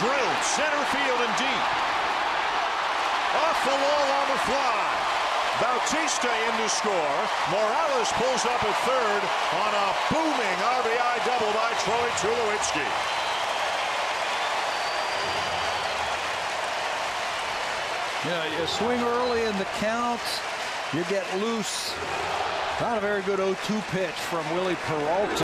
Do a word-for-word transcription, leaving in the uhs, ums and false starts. drilled center field and deep. Off the wall on the fly. Bautista in to score. Morales pulls up at third on a booming R B I double by Troy Tulowitzki. You know, you swing early in the counts, you get loose. Not a very good oh two pitch from Willie Peralta.